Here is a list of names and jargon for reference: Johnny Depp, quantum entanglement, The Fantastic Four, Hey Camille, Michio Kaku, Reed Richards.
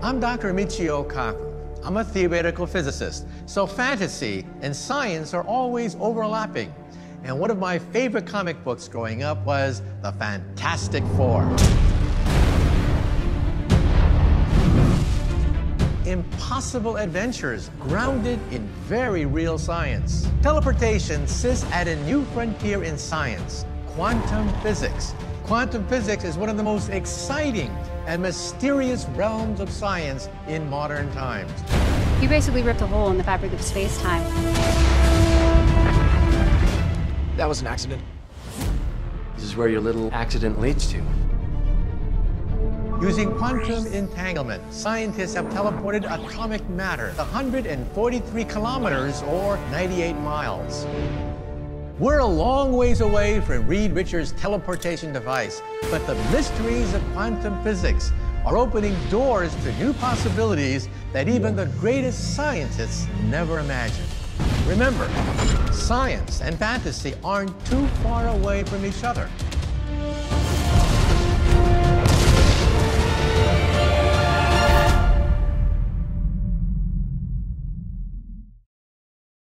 I'm Dr. Michio Kaku. I'm a theoretical physicist, so fantasy and science are always overlapping. And one of my favorite comic books growing up was The Fantastic Four. Impossible adventures grounded in very real science. Teleportation sits at a new frontier in science, quantum physics. Quantum physics is one of the most exciting and mysterious realms of science in modern times. You basically ripped a hole in the fabric of space-time. That was an accident. This is where your little accident leads to. Using quantum entanglement, scientists have teleported atomic matter 143 kilometers or 98 miles. We're a long ways away from Reed Richards' teleportation device, but the mysteries of quantum physics are opening doors to new possibilities that even the greatest scientists never imagined. Remember, science and fantasy aren't too far away from each other.